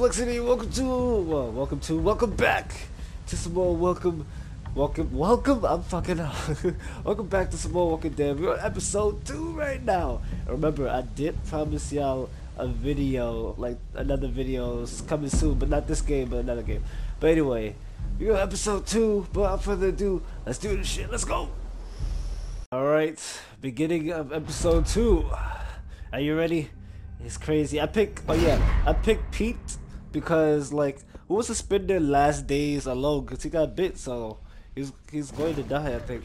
Plexiety, welcome back to some more Walking Dead. We're on episode 2 right now. And remember, I did promise y'all a video, like another video coming soon, but not this game, but another game. But anyway, we're on episode 2, but without further ado, let's do this shit, let's go! Alright, beginning of episode 2. Are you ready? It's crazy. I picked Pete because, like, who was to spend their last days alone? Because he got bit, so he's going to die, I think.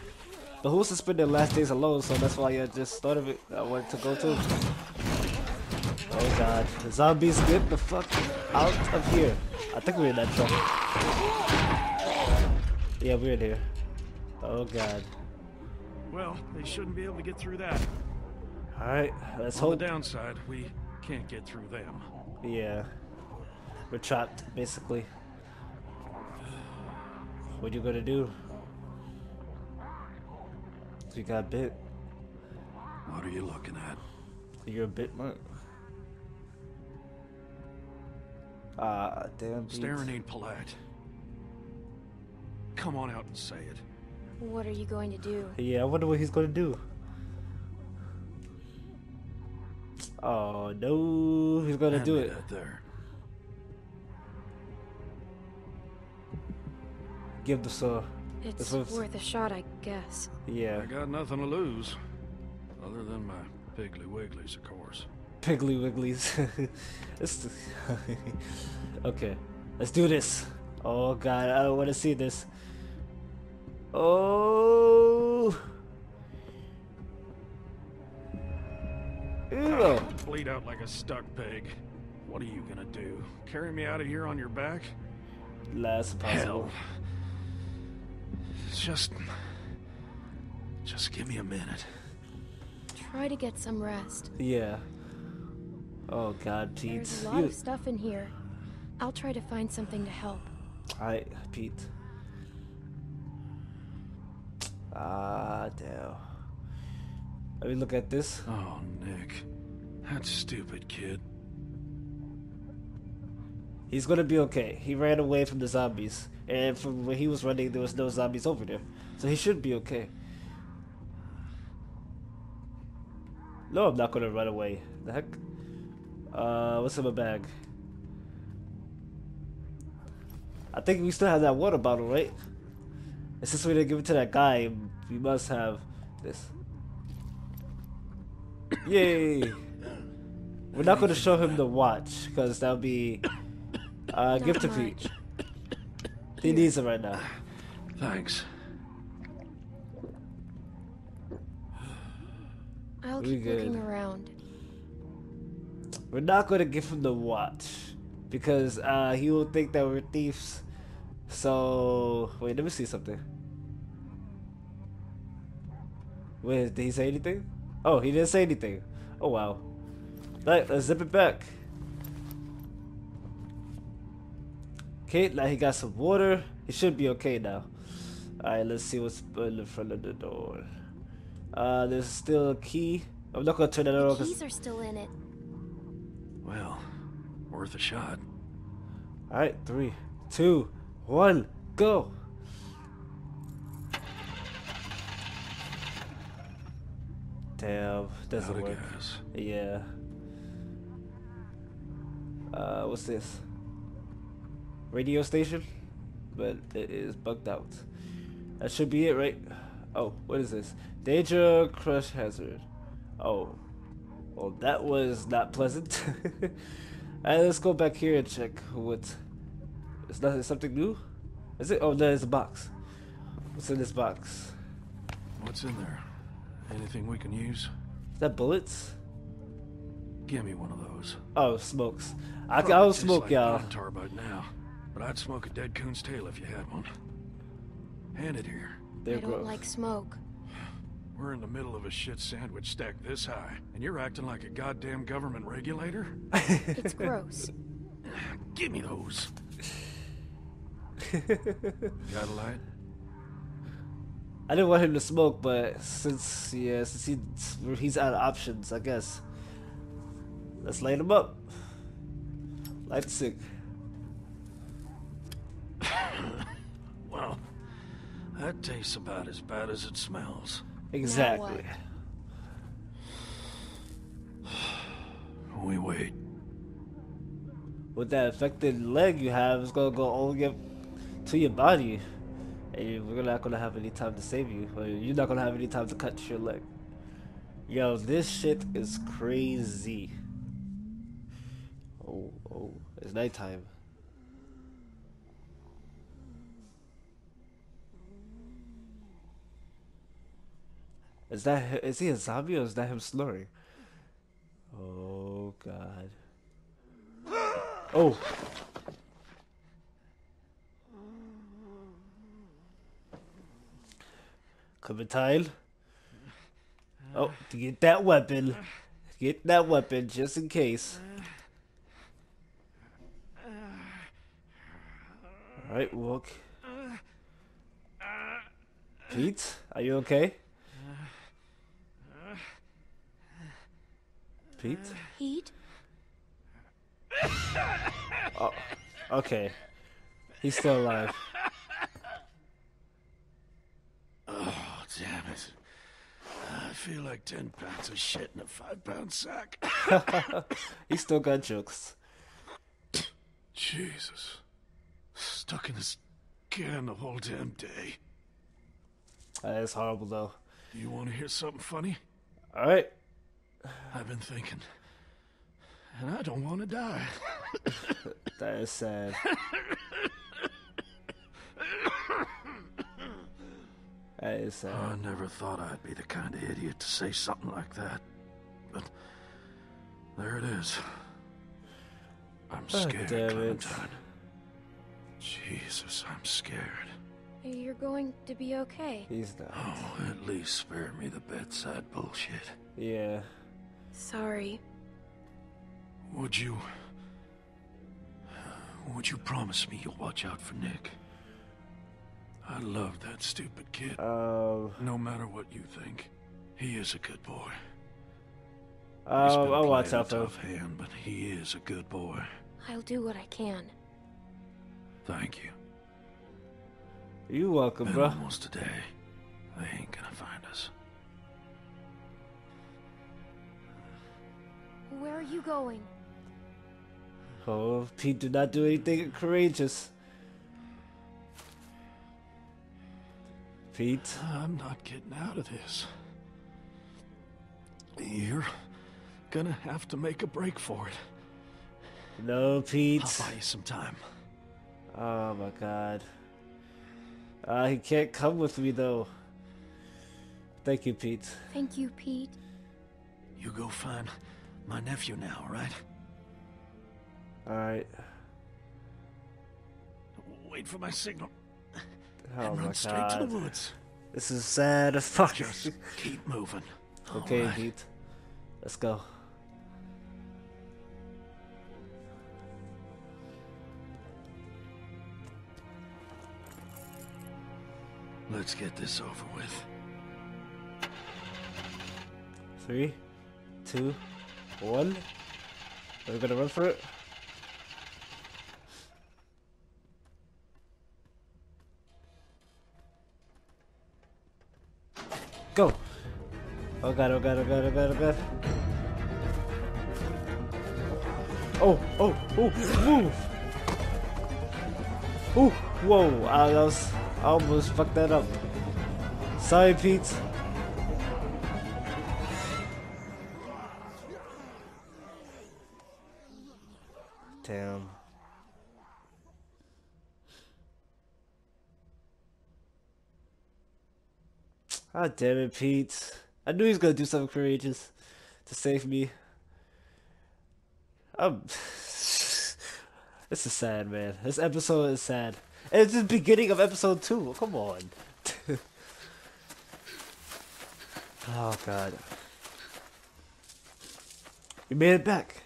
But who was to spend their last days alone? So that's why I just thought of it. I wanted to go to. Oh god, the zombies, get the fuck out of here! I think we're in that trouble. Yeah, we're in here. Oh god. Well, they shouldn't be able to get through that. All right, let's hope. On the downside, we can't get through them. Yeah, we're trapped, basically. What are you gonna do? You got bit. What are you looking at? You're a bit much. Damn. Staring ain't polite. Come on out and say it. What are you going to do? Yeah, I wonder what he's gonna do. Oh no, he's gonna do it. There. Give the saw. It's worth a shot, I guess. Yeah. I got nothing to lose, other than my piggly wigglies, of course. Piggly wigglies. Okay, let's do this. Oh god, I don't want to see this. Oh. Ew. Bleed out like a stuck pig. What are you gonna do? Carry me out of here on your back? Last possible. Hell. Just give me a minute. Try to get some rest. Yeah. Oh god, Pete. There's a lot of stuff in here. I'll try to find something to help. Alright, Pete. Ah, damn. Let me look at this. Oh, Nick. That stupid kid. He's gonna be okay. He ran away from the zombies. And from when he was running, there was no zombies over there. So he should be okay. No, I'm not gonna run away. The heck? What's in my bag? I think we still have that water bottle, right? And since we didn't give it to that guy, we must have this. Yay! We're not going to show him the watch because that'll be gift to Pete. He needs it right now. Thanks. I'll keep looking around. We're not going to give him the watch because he will think that we're thieves. So wait, let me see something. Wait, did he say anything? Oh, he didn't say anything. Oh wow. Right, let's zip it back. Okay, now he got some water. He should be okay now. Alright, let's see what's in front of the door. There's still a key. I'm not gonna turn that off. The keys are still in it. Well, worth a shot. Alright, 3, 2, 1, go! Damn, doesn't work. Yeah. What's this? Radio station? But it is bugged out. That should be it, right? Oh, what is this? Danger crush hazard. Oh. Well, that was not pleasant. Alright, let's go back here and check what... It's nothing, something new? Is it? Oh, no, it's a box. What's in this box? What's in there? Anything we can use? Is that bullets? Give me one of those. Oh, smokes. I'll smoke, y'all. But I'd smoke a dead coon's tail if you had one. Hand it here. I don't like smoke. We're in the middle of a shit sandwich stack this high, and you're acting like a goddamn government regulator? It's gross. Give me those. Got a light? I didn't want him to smoke, but since he's out of options, I guess. Let's light him up. Light sick. That tastes about as bad as it smells. Exactly. We wait. With that affected leg you have, it's gonna go only to your body, and we're not gonna have any time to save you. You're not gonna have any time to cut your leg. Yo, this shit is crazy. Oh, oh, it's nighttime. Is that, is he a zombie or is that him snoring? Oh God. Oh. Clementine. Oh, to get that weapon. Get that weapon just in case. Alright, walk. Pete, are you okay? Pete? Pete? Oh, okay. He's still alive. Oh, damn it. I feel like 10 pounds of shit in a 5-pound sack. He's still got jokes. Jesus. Stuck in this can the whole damn day. That is horrible, though. You want to hear something funny? Alright. I've been thinking, and I don't want to die. That is sad. That is sad. I never thought I'd be the kind of idiot to say something like that, but there it is. I'm scared, Clementine. Jesus, I'm scared. You're going to be okay. He's not. Oh, at least spare me the bedside bullshit. Yeah. Sorry. Would you promise me you'll watch out for Nick? I love that stupid kid. No matter what you think, he is a good boy. I'll watch out for him, but he is a good boy. I'll do what I can. Thank you. You're welcome, bro. Almost a day. They ain't gonna find us. Where are you going? Oh, Pete, did not do anything courageous. Pete, I'm not getting out of this. You're gonna have to make a break for it. No, Pete. I'll buy you some time. Oh my God. He can't come with me though. Thank you, Pete. Thank you, Pete. You go find my nephew now, right? Alright. Wait for my signal. Oh and run straight to the woods. This is sad as fuck. Just keep moving. Okay, right. Pete. Let's go. Let's get this over with. 3, 2, 1. Are we gonna run for it? Go! Oh God, oh God, oh God, oh God, oh God. Oh, oh, oh, move! Oh, whoa, I almost fucked that up. Sorry, Pete. Damn. Ah, damn it, Pete. I knew he was gonna do something courageous to save me. This is sad, man. This episode is sad. And it's the beginning of episode 2. Come on. Oh God. You made it back.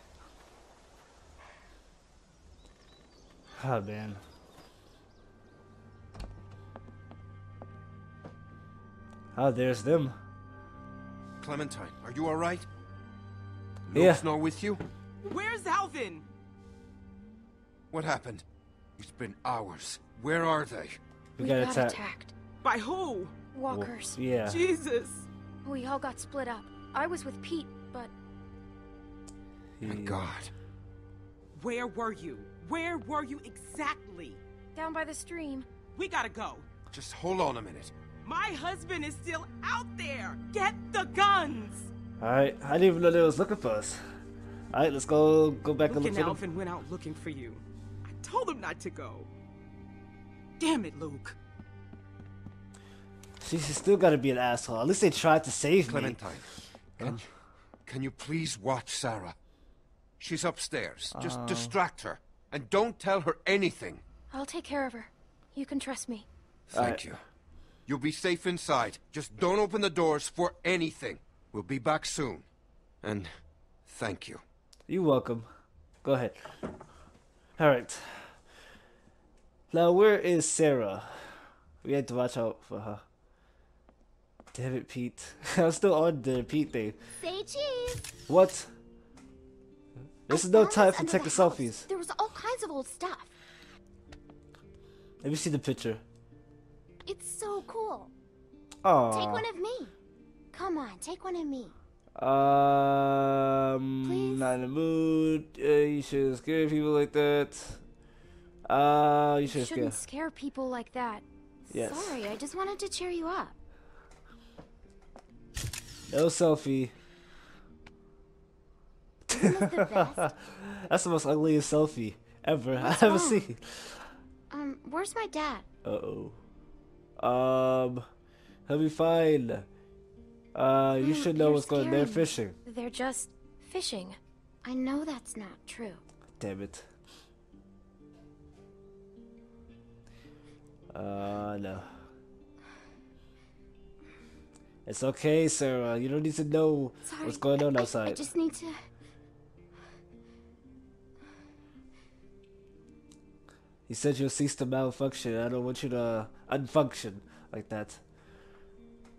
Oh man. Oh, there's them. Clementine, are you all right? Luke's not with you? Where's Alvin? What happened? It's been hours. Where are they? We got attacked. By who? Walkers. Well, yeah. Jesus. We all got split up. I was with Pete, but... My God. Where were you? Where were you exactly? Down by the stream. We gotta go. Just hold on a minute. My husband is still out there. Get the guns. Alright, I didn't even know they was looking for us. Alright, let's go back and look for them. Alvin went out looking for you. I told him not to go. Damn it, Luke. She's still gotta be an asshole. At least they tried to save Clementine. Me. Clementine, can you please watch Sarah? She's upstairs. Just distract her. And don't tell her anything. I'll take care of her. You can trust me. Thank you. You'll be safe inside. Just don't open the doors for anything. We'll be back soon. And thank you. You're welcome. Go ahead. Alright. Now, where is Sarah? We had to watch out for her. Damn it, Pete. I'm still on the Pete thing. Say cheese. What? This is no time for taking selfies. There was all kinds of old stuff. Let me see the picture. It's so cool. Oh. Take one of me. Come on, take one of me. Please? Not in the mood. You shouldn't scare people like that. You shouldn't scare people like that. Yes. Sorry, I just wanted to cheer you up. No selfie. Isn't it the best? That's the most ugliest selfie ever I've ever seen. Where's my dad? Uh-oh. He'll be fine. You should know what's going on. They're fishing. They're just fishing. I know that's not true. Damn it. No. It's okay, Sarah. You don't need to know what's going on outside. I just need to... You said your system malfunction. I don't want you to unfunction like that.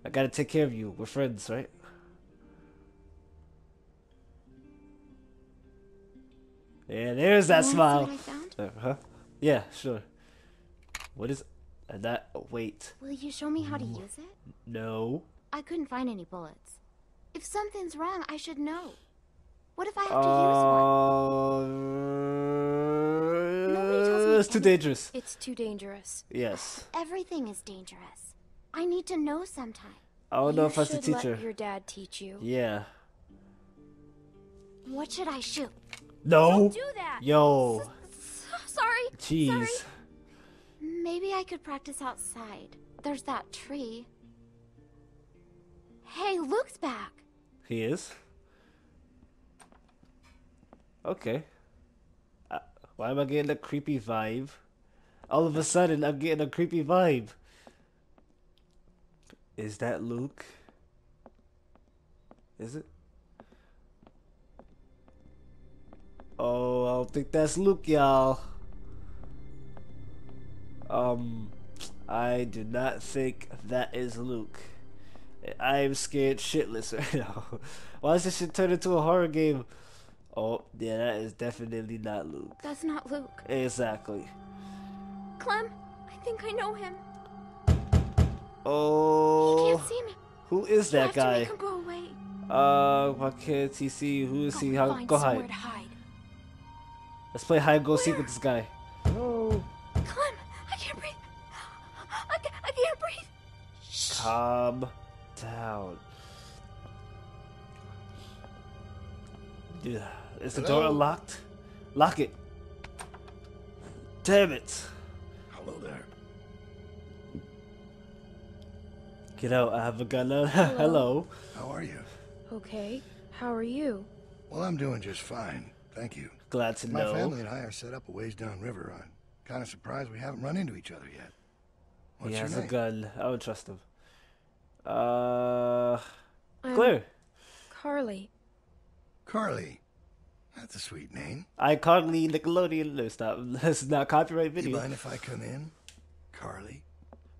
I gotta take care of you. We're friends, right? Yeah, there's that smile. Huh? Yeah, sure. What is that? Oh, wait. Will you show me how to use it? No. I couldn't find any bullets. If something's wrong, I should know. What if I have to use one? Nobody tells me. It's too dangerous. It's too dangerous. Yes. Everything is dangerous. I need to know sometime. I don't know if I should let your dad teach you. Yeah. What should I shoot? No. Don't do that. Yo. Sorry. Jeez. Sorry. Maybe I could practice outside. There's that tree. Hey, Luke's back. He is? Okay. Why am I getting a creepy vibe? All of a sudden, I'm getting a creepy vibe. Is that Luke? Is it? Oh, I don't think that's Luke, y'all. I do not think that is Luke. I am scared shitless right now. Why does this shit turn into a horror game? Oh, yeah, that is definitely not Luke. That's not Luke. Exactly. Clem, I think I know him. Oh. He can't see me. Who is that guy? You have to make him go away. Why can't he see? Who is he? Go hide. Let's play hide and go seek with this guy. No. Clem, I can't breathe. I can't breathe. Calm down. Yeah. Is the door unlocked? Lock it. Damn it. Hello there. Get out. I have a gun. Hello. How are you? Okay. How are you? Well, I'm doing just fine. Thank you. Glad to know. My family and I are set up a ways downriver. I'm kind of surprised we haven't run into each other yet. What's your name? He has a gun. I would trust him. Claire. Carly. Carly, that's a sweet name. I Carly Nickelodeon. No, stop. That's not copyright video. You mind if I come in, Carly?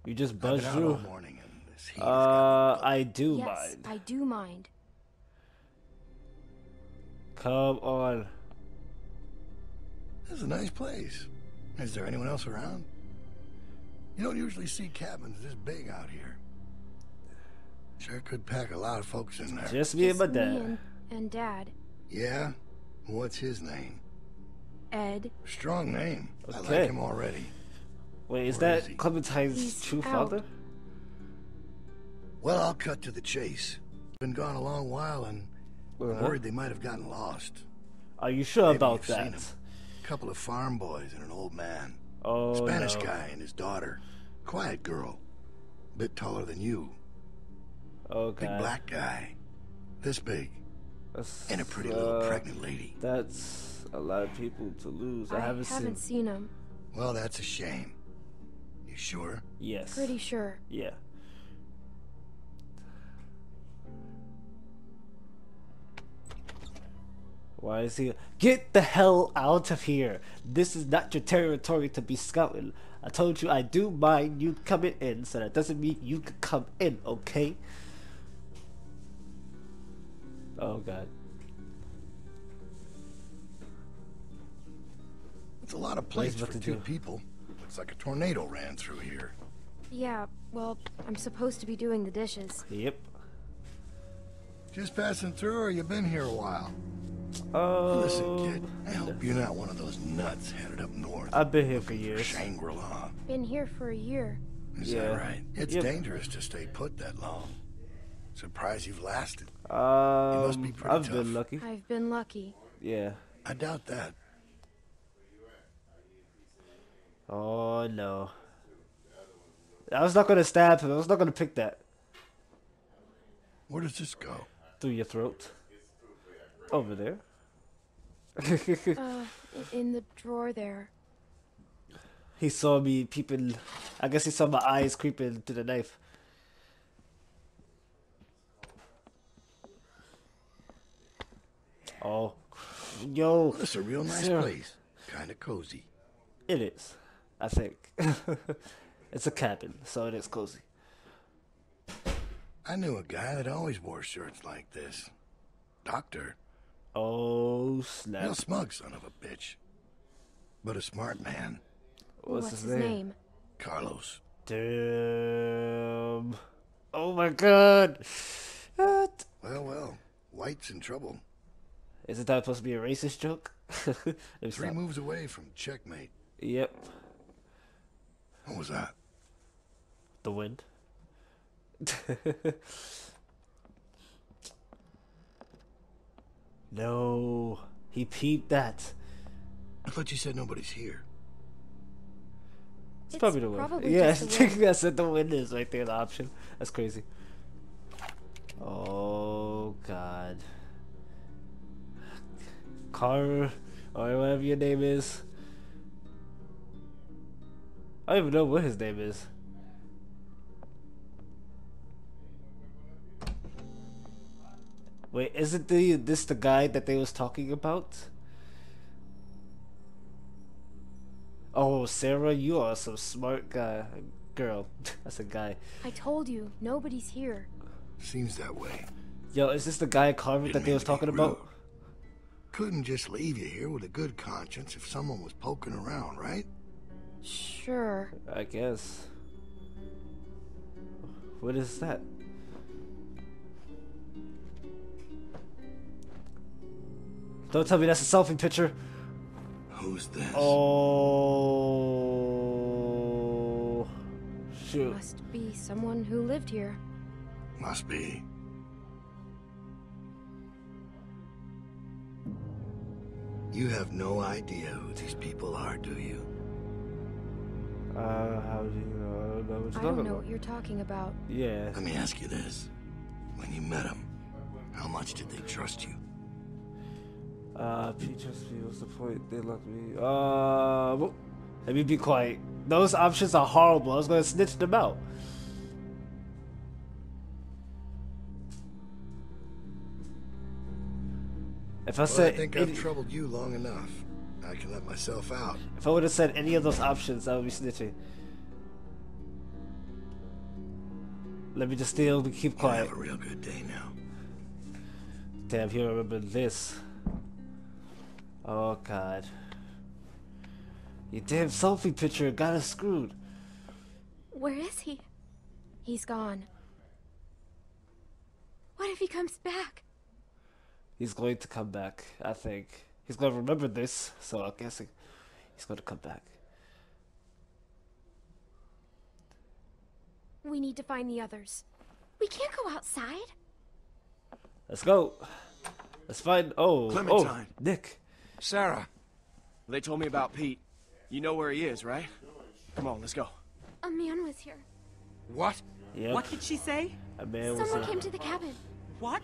You just buzzed through. All morning and this heat I do mind. Yes, I do mind. Come on. This is a nice place. Is there anyone else around? You don't usually see cabins this big out here. Sure could pack a lot of folks in there. Just me and my dad. And Dad. Yeah? What's his name? Ed. Strong name. Okay. I like him already. Wait, is that Clementine's true father? Well, I'll cut to the chase. Been gone a long while and I'm worried they might have gotten lost. Are you sure about that? A couple of farm boys and an old man. Oh, Spanish guy and his daughter. Quiet girl. A bit taller than you. Okay. Big black guy. This big. That's, and a pretty little pregnant lady. That's a lot of people to lose. I haven't seen him. Well, that's a shame. You sure? Yes. Pretty sure. Yeah. Why is he? Get the hell out of here! This is not your territory to be scouting. I told you I do mind you coming in, so that doesn't mean you could come in, okay? Oh God. It's a lot of place for two people. Looks like a tornado ran through here. Yeah, well, I'm supposed to be doing the dishes. Yep. Just passing through, or you been here a while? Oh, listen, kid. I hope you're not one of those nuts headed up north. I've been here for years. Shangri-La. Been here for a year. Is that right? It's dangerous to stay put that long. Surprised you've lasted. You must be pretty tough. Been lucky. I've been lucky. Yeah. I doubt that. Oh no. I was not gonna stab him. I was not gonna pick that. Where does this go? Through your throat. Over there. In the drawer there. He saw me peeping. I guess he saw my eyes creeping to the knife. Oh, yo! It's a real nice place. Kind of cozy. It is, I think. It's a cabin, so it is cozy. I knew a guy that always wore shirts like this. Doctor. Oh snap! Real smug son of a bitch, but a smart man. What's his name? Carlos. Damn! Oh my God! What? Well, well, White's in trouble. Isn't that supposed to be a racist joke? Three moves away from checkmate. Yep. What was that? The wind. No, he peeped that. I thought you said nobody's here. It's probably the wind. Yeah, I think I said the wind is right there, the option. That's crazy. Oh God. Carver, or whatever your name is. I don't even know what his name is. Wait, isn't this the guy that they was talking about? Oh, Sarah, you are some smart guy. Girl, that's a guy. I told you, nobody's here. Seems that way. Yo, is this the guy Carver that they was talking about? Couldn't just leave you here with a good conscience if someone was poking around, right? Sure. I guess. What is that? Don't tell me that's a selfie picture. Who's this? Oh, shoot. Must be someone who lived here. Must be. You have no idea who these people are, do you? How do you know? I don't know what you're talking about. Yeah. Let me ask you this. When you met them, how much did they trust you? Pete trust me, what's the point? They loved me. Let me be quiet. Those options are horrible. I was gonna snitch them out. If I said, I think I've troubled you long enough. I can let myself out. If I would have said any of those options, I would be snitching. Let me just still keep quiet. Have a real good day now. Damn, he remembered this. Oh God! Your damn selfie picture got us screwed. Where is he? He's gone. What if he comes back? He's going to come back, I think. He's going to remember this, so I'm guessing he's going to come back. We need to find the others. We can't go outside. Let's go. Let's find... Oh, Clementine. Oh, Nick. Sarah. They told me about Pete. You know where he is, right? Come on, let's go. A man was here. What? Yep. What did she say? A man was here. Someone came to the cabin. What?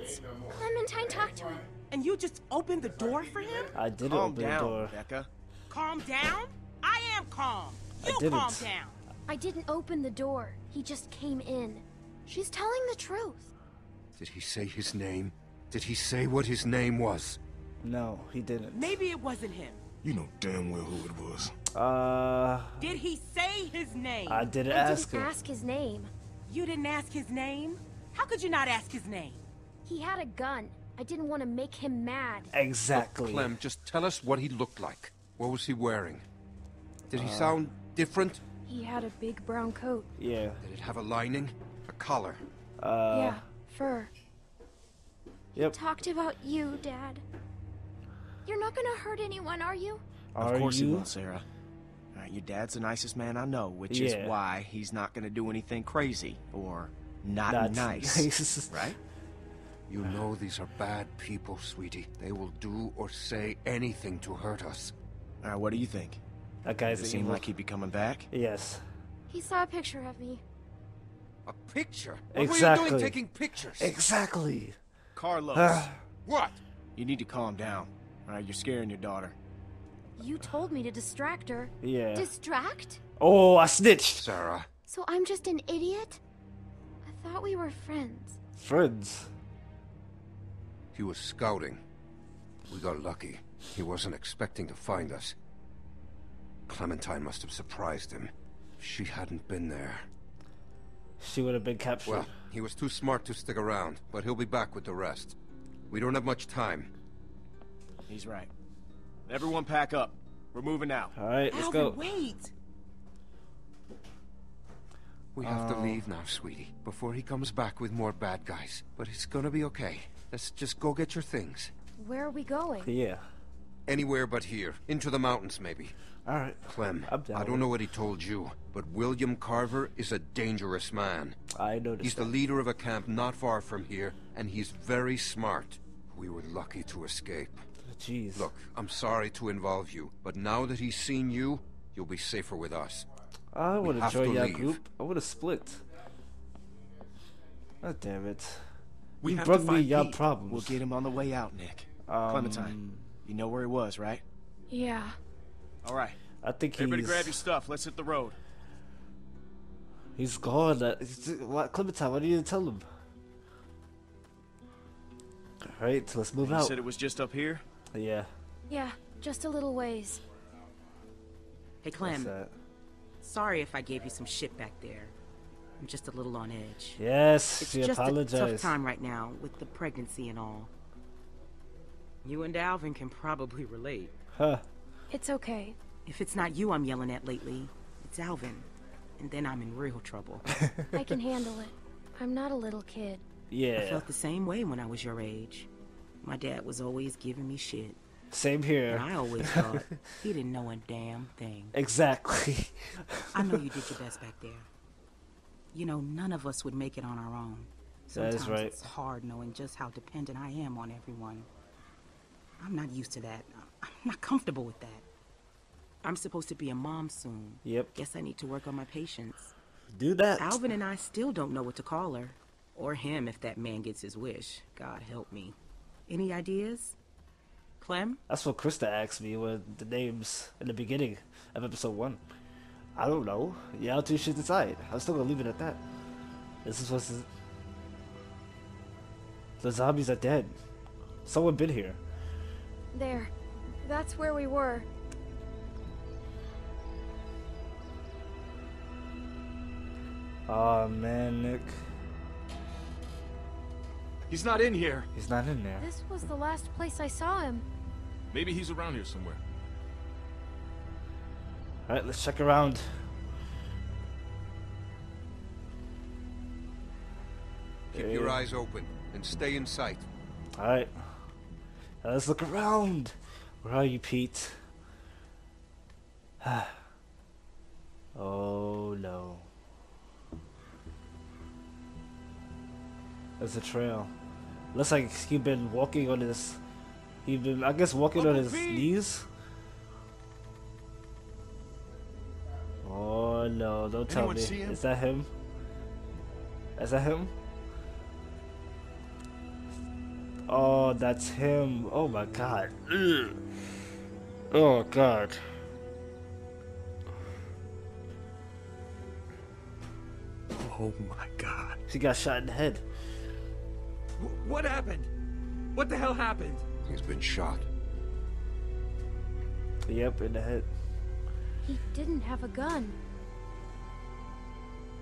Clementine talked to him. And you just opened the door for him? I did open the door. Becca. Calm down? I am calm. You calm down. I didn't open the door. He just came in. She's telling the truth. Did he say his name? Did he say what his name was? No, he didn't. Maybe it wasn't him. You know damn well who it was. Did he say his name? I didn't ask him. I didn't ask his name. You didn't ask his name? How could you not ask his name? He had a gun. I didn't want to make him mad. Exactly. Look, Clem, just tell us what he looked like. What was he wearing? Did he sound different? He had a big brown coat. Yeah. Did it have a lining? A collar? Yeah, fur. Yep. He talked about you, Dad. You're not gonna hurt anyone, are you? Of course he will, Sarah. Your dad's the nicest man I know, which is why he's not gonna do anything crazy or not nice, right? You know these are bad people, sweetie. They will do or say anything to hurt us. All right, what do you think? That guy's evil. Does it seem like he'd be coming back? Yes. He saw a picture of me. A picture? Exactly. What were you doing taking pictures? Exactly. Carlos. What? You need to calm down. All right, you're scaring your daughter. You told me to distract her. Yeah. Distract? Oh, I snitched. Sarah. So I'm just an idiot? I thought we were friends. Friends? He was scouting. We got lucky. He wasn't expecting to find us. Clementine must have surprised him. She hadn't been there. She would have been captured. Well, he was too smart to stick around, but he'll be back with the rest. We don't have much time. He's right. Everyone pack up. We're moving out. All right, let's go. Wait. We have to leave now, sweetie, before he comes back with more bad guys. But it's gonna be okay. Let's just go get your things. Where are we going? Yeah. Anywhere but here. Into the mountains, maybe. All right. Clem, I don't know what he told you, but William Carver is a dangerous man. I noticed he's the leader of a camp not far from here, and he's very smart. We were lucky to escape. Jeez. Look, I'm sorry to involve you, but now that he's seen you, you'll be safer with us. I would have joined that group. I would have split. God damn it. We have brought me your problems. We'll get him on the way out, Nick. Clementine, you know where he was, right? Yeah. All right. I think everybody grab your stuff. Let's hit the road. He's gone. Clementine, why didn't you tell him? All right, so let's move out. You said it was just up here? Yeah. Yeah, just a little ways. Hey, Clem. Sorry if I gave you some shit back there. I'm just a little on edge. Yes, it's just a tough time right now with the pregnancy and all. You and Alvin can probably relate. Huh. It's okay. If it's not you I'm yelling at lately, it's Alvin. And then I'm in real trouble. I can handle it. I'm not a little kid. Yeah. I felt the same way when I was your age. My dad was always giving me shit. Same here. And I always thought he didn't know a damn thing. Exactly. I know you did your best back there. You know, none of us would make it on our own. Sometimes it's hard knowing just how dependent I am on everyone. I'm not used to that. I'm not comfortable with that. I'm supposed to be a mom soon. Yep. Guess I need to work on my patience. Do that. Alvin and I still don't know what to call her. Or him if that man gets his wish. God help me. Any ideas? Clem? That's what Krista asked me with the names in the beginning of episode 1. I don't know. Y'all two should decide. I'm still gonna leave it at that. This is what's... The zombies are dead. Someone been here. There. That's where we were. Aw, man, Nick. He's not in here. He's not in there. This was the last place I saw him. Maybe he's around here somewhere. All right, let's check around. Keep your eyes open and stay in sight. Alright. Now let's look around. Where are you, Pete? Oh no. There's a trail. Looks like he's been walking on his... He's been, I guess, walking on his knees? Oh no, don't tell me. Is that him? Is that him? Oh, that's him. Oh my god. Ugh. Oh god. Oh my god. She got shot in the head. What happened? What the hell happened? He's been shot. Yep, in the head. He didn't have a gun.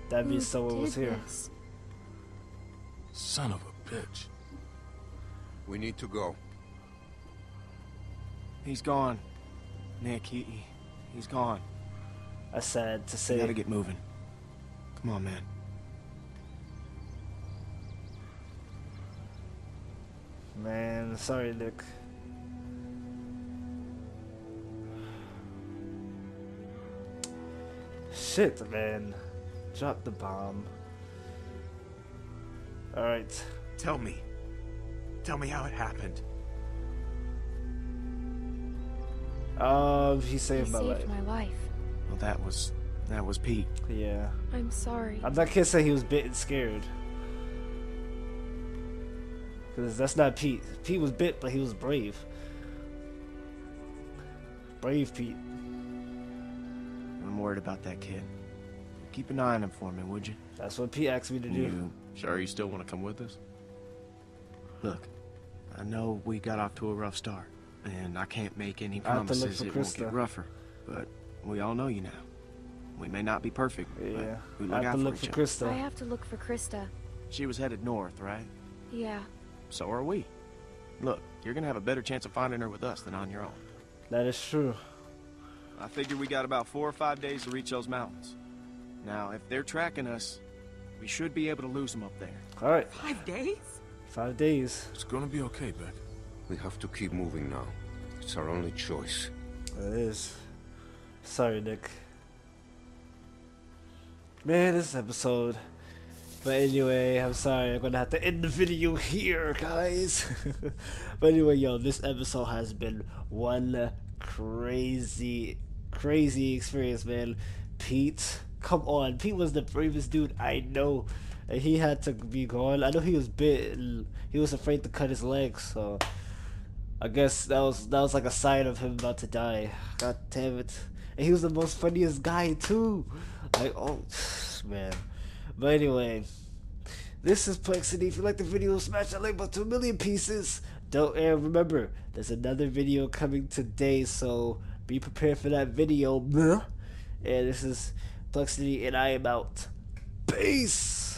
That means someone was here. Son of a bitch. We need to go. He's gone. Nick, he's gone. That's sad to say. Gotta get moving. Come on, man. Man, sorry, Nick. Shit, man. Drop the bomb. Alright. Tell me. Tell me how it happened. He saved my life. Well, that was Pete. Yeah. I'm sorry. I'm not gonna say he was bit and scared. Because that's not Pete. Pete was bit, but he was brave. Brave Pete. I'm worried about that kid. Keep an eye on him for me, would you? That's what Pete asked me to do. You sure you still want to come with us? Look, I know we got off to a rough start, and I can't make any promises it won't get rougher. But we all know you now. We may not be perfect, yeah. But we look out for each other. I have to look for Krista. She was headed north, right? Yeah. So are we. Look, you're gonna have a better chance of finding her with us than on your own. That is true. I figure we got about 4 or 5 days to reach those mountains. Now, if they're tracking us, we should be able to lose them up there. All right. 5 days? 5 days. It's gonna be okay, Beck. We have to keep moving now. It's our only choice. It is. Sorry, Nick. Man, this episode. But anyway, I'm sorry, I'm gonna have to end the video here, guys. But anyway, yo, this episode has been one crazy experience, man. Pete, come on. Pete was the bravest dude I know. And he had to be gone. I know he was bit. He was afraid to cut his legs, so... I guess that was like a sign of him about to die. God damn it. And he was the most funniest guy, too. Like, oh, man. But anyway, this is Plexiety. If you like the video, smash that like button to 1,000,000 pieces. And remember, there's another video coming today, so be prepared for that video. And this is Plexiety, and I am out. Peace!